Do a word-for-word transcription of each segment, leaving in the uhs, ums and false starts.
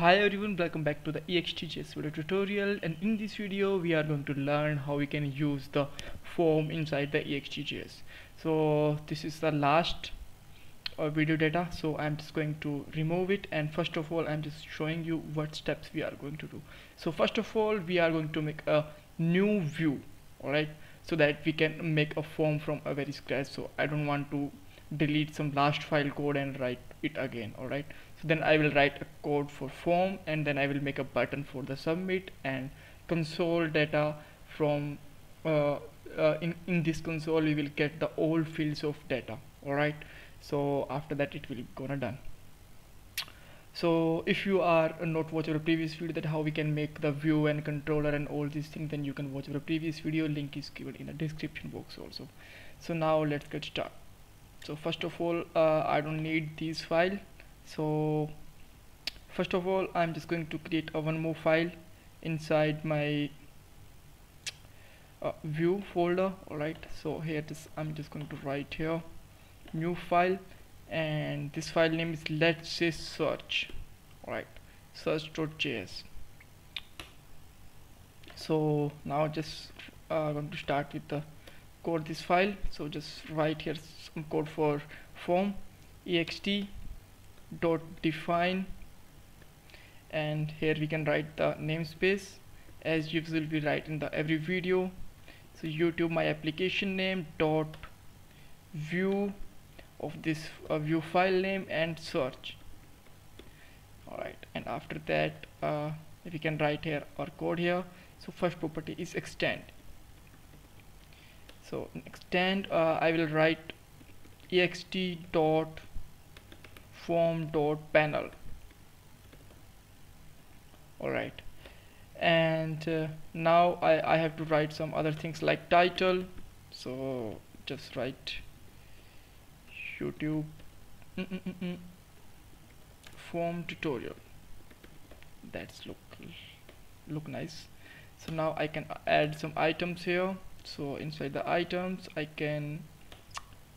Hi everyone, welcome back to the ExtJS video tutorial, and in this video we are going to learn how we can use the form inside the ExtJS. So this is the last uh, video data, so I'm just going to remove it, and first of all I'm just showing you what steps we are going to do. So first of all we are going to make a new view, alright, so that we can make a form from a very scratch. So I don't want to delete some last file code and write it again, alright. So then I will write a code for form, and then I will make a button for the submit, and console data from uh, uh, in, in this console we will get the old fields of data, alright. So after that it will gonna done. So if you are not watching our previous video that how we can make the view and controller and all these things, then you can watch our previous video, link is given in the description box also. So now let's get started. So first of all uh, I don't need this file, so first of all I'm just going to create a one more file inside my uh, view folder, alright. So here this I'm just going to write here new file, and this file name is, let's say, search, alright, search.js. So now just uh, going to start with the code this file. So just write here some code for form, ext dot define, and here we can write the namespace as usual we write in the every video. So YouTube my application name dot view of this uh, view file name and search, alright. And after that uh, we can write here our code here. So first property is extend. So in extend uh, I will write ext.form.panel, alright. And uh, now I, I have to write some other things like title, so just write YouTube mm -mm -mm -mm. form tutorial. That's look look nice. So now I can add some items here. So inside the items I can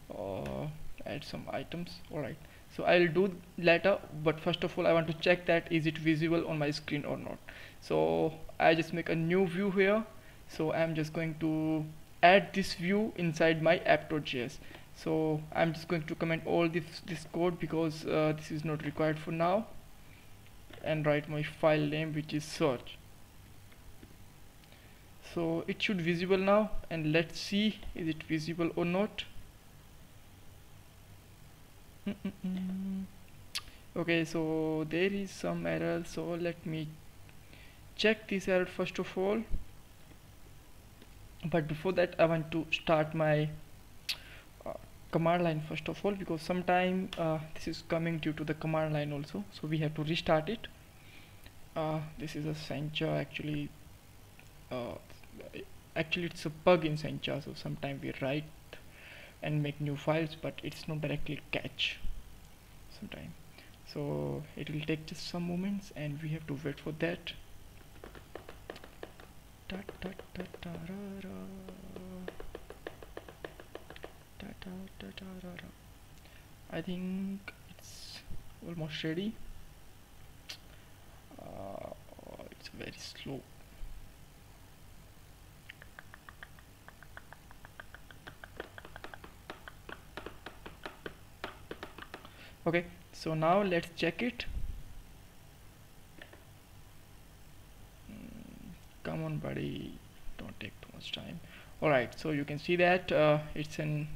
uh, add some items, alright. So I'll do later, but first of all I want to check that is it visible on my screen or not. So I just make a new view here. So I'm just going to add this view inside my app.js. So I'm just going to comment all this, this code because uh, this is not required for now, and write my file name which is search. So it should visible now, and let's see is it visible or not. mm -mm -mm. Okay, so there is some error, so let me check this error first of all. But before that I want to start my uh, command line first of all, because sometime uh, this is coming due to the command line also, so we have to restart it. Uh, this is a Sencha actually. Uh, actually it's a bug in Sencha, so sometimes we write and make new files but it's not directly catch sometime, so it will take just some moments and we have to wait for that. I think it's almost ready. Uh, it's very slow. Okay, so now let's check it. Mm, come on buddy, don't take too much time. Alright, so you can see that uh, it's an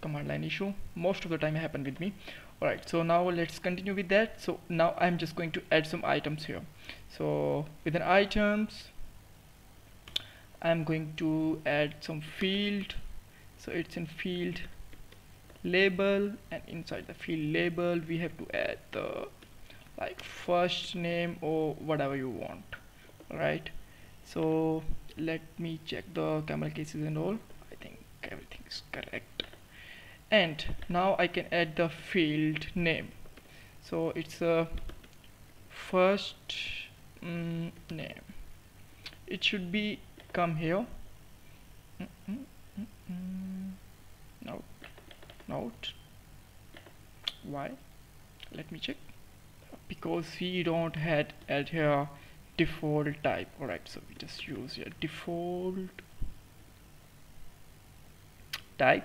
command line issue, most of the time happen with me. Alright, so now let's continue with that. So now I'm just going to add some items here. So within items I'm going to add some field, so it's in field label, and inside the field label we have to add the like first name or whatever you want, alright. So let me check the camel cases and all. I think everything is correct, and now I can add the field name. So it's a first mm, name, it should be come here. mm -mm -mm -mm. No note, why, let me check. because we don't had at here default type. Alright, so we just use here default type,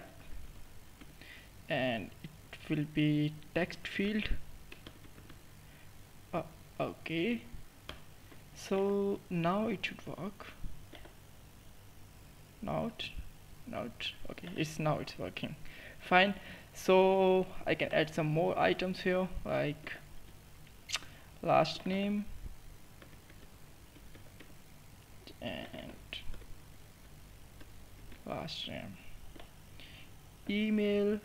and it will be text field. Uh, okay, so now it should work. Not, not okay. It's now it's working. Fine. So I can add some more items here, like last name and last name, email,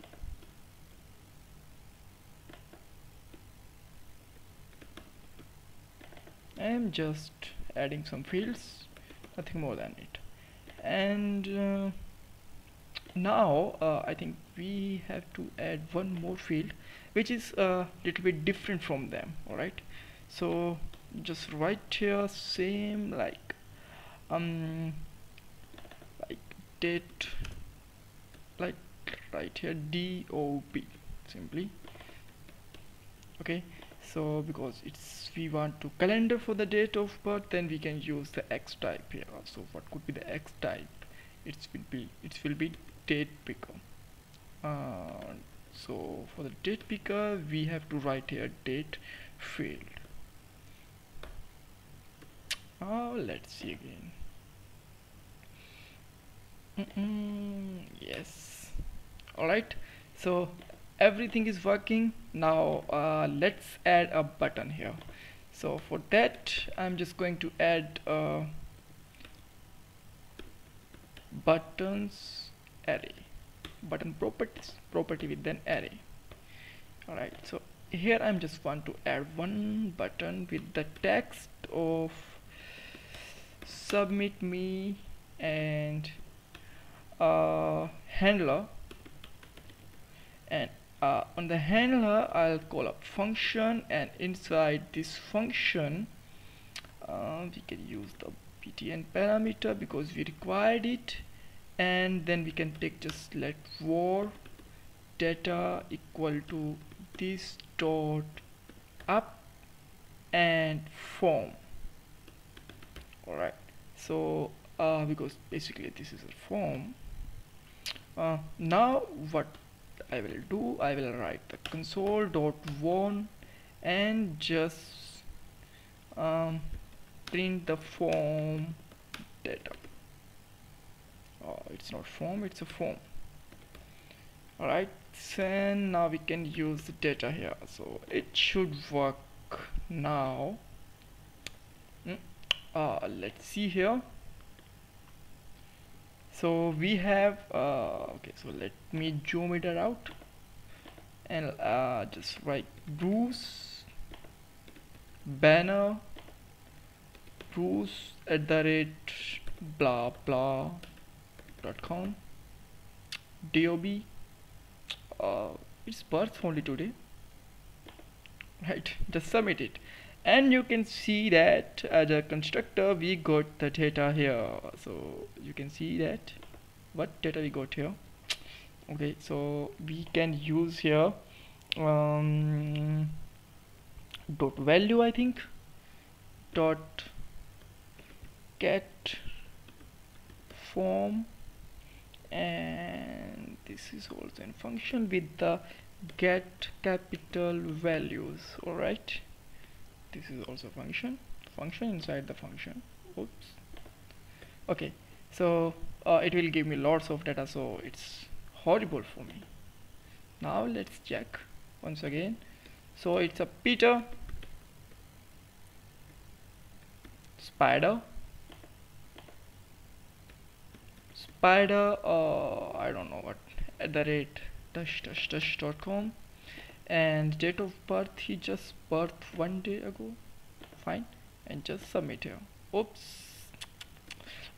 I'm just adding some fields, nothing more than it. And uh, now uh, I think we have to add one more field which is a uh, little bit different from them. Alright, so just right here, same like um like date, like right here D O B simply. Okay, so because it's we want to calendar for the date of birth, then we can use the X type here. So what could be the X type? It will be it will be date picker. Uh, so for the date picker we have to write here date field. Oh, let's see again. Mm-mm, yes. All right. So everything is working now. Uh, let's add a button here. So for that I'm just going to add uh, buttons array, button properties property with an array. All right, so here I'm just want to add one button with the text of submit me and uh, handler, and Uh, on the handler I'll call up function, and inside this function uh, we can use the btn parameter because we required it, and then we can take just let var data equal to this dot up and form. Alright, so uh, because basically this is a form. Uh, now what I will do, I will write the console dot warn and just um, print the form data. Oh, it's not form, it's a form. Alright, and now we can use the data here, so it should work now. Mm. Uh, let's see here. So we have uh, okay, so let me zoom it out and uh, just write Bruce banner Bruce at the rate blah blah dot com dob. Uh, it's birth only today, right? Just submit it, and you can see that as a constructor we got the data here. So you can see that what data we got here. Okay, so we can use here um, dot value, I think, dot get form, and this is also in function with the get capital values. All right, this is also function function inside the function. Oops. Okay, so uh, it will give me lots of data, so it's horrible for me. Now let's check once again. So it's a Peter, spider, spider uh, I don't know what at the rate dash dash dash dot com, and date of birth he just birthed one day ago. Fine, and just submit here. Oops.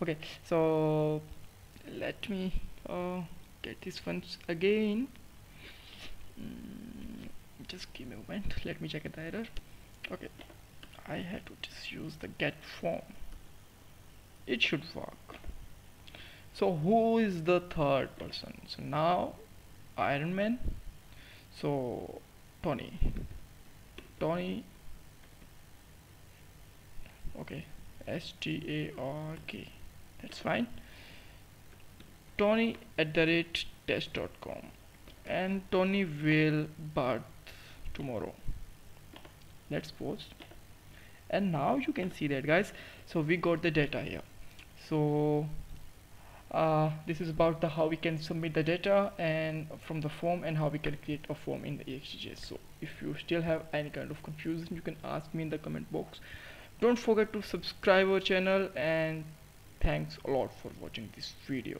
Okay, so let me uh, get this once again. Mm, just give me a moment, let me check the error. Okay, I had to just use the get form, it should work. So who is the third person? So now Iron Man. So Tony Tony S T A R K. That's fine. Tony at the rate test dot com, and Tony will birth tomorrow. Let's post, and now you can see that, guys. So we got the data here. So uh, this is about the how we can submit the data and from the form, and how we can create a form in the ExtJS. So if you still have any kind of confusion, you can ask me in the comment box. Don't forget to subscribe our channel, and thanks a lot for watching this video.